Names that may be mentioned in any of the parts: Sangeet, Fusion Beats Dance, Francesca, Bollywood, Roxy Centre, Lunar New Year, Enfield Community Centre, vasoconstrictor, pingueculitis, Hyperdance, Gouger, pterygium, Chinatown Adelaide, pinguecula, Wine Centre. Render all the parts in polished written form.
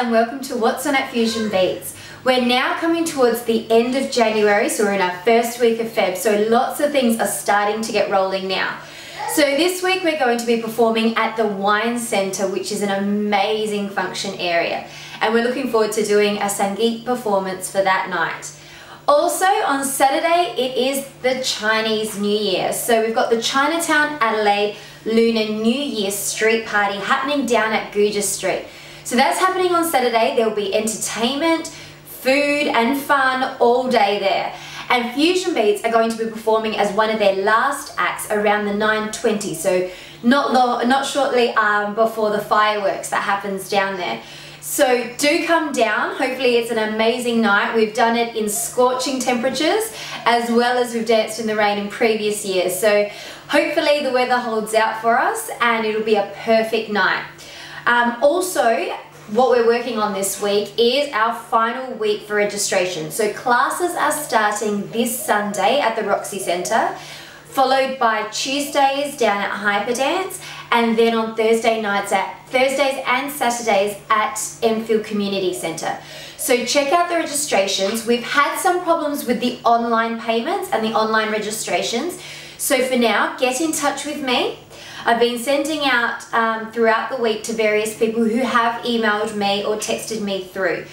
and welcome to What's On at Fusion Beats. We're now coming towards the end of January, so we're in our first week of Feb, so lots of things are starting to get rolling now. So this week we're going to be performing at the Wine Centre, which is an amazing function area, and we're looking forward to doing a Sangeet performance for that night. Also on Saturday it is the Chinese New Year, so we've got the Chinatown Adelaide Lunar New Year street party happening down at Gouger Street. So that's happening on Saturday. There'll be entertainment, food and fun all day there. And Fusion Beats are going to be performing as one of their last acts around the 9:20, so not shortly before the fireworks that happens down there. So do come down. Hopefully it's an amazing night. We've done it in scorching temperatures as well as we've danced in the rain in previous years. So hopefully the weather holds out for us and it'll be a perfect night. Also, what we're working on this week is our final week for registration. So classes are starting this Sunday at the Roxy Centre, followed by Tuesdays down at Hyperdance, and then on Thursdays and Saturdays at Enfield Community Centre. So check out the registrations. We've had some problems with the online payments and the online registrations. So for now, get in touch with me. I've been sending out throughout the week to various people who have emailed me or texted me through.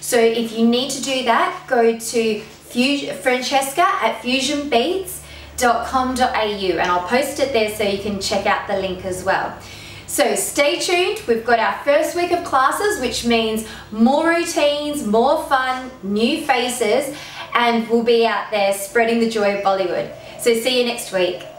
So if you need to do that, go to Francesca at Fusion Beats .com.au, and I'll post it there so you can check out the link as well. So stay tuned, we've got our first week of classes, which means more routines, more fun, new faces, and we'll be out there spreading the joy of Bollywood. So see you next week.